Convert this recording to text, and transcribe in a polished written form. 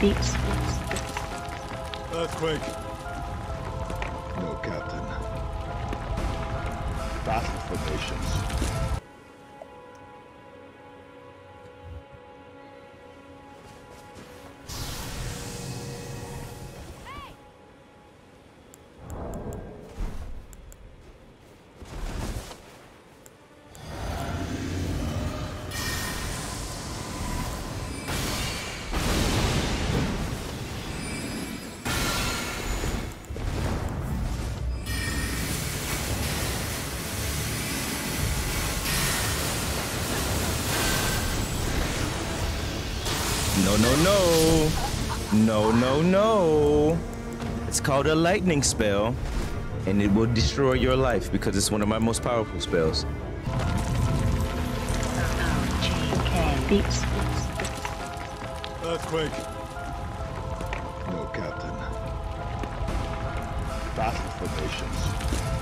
beats. Earthquake. No, Captain. Battle formations. No. It's called a lightning spell, and it will destroy your life because it's one of my most powerful spells. Earthquake. No, Captain. Battle formations.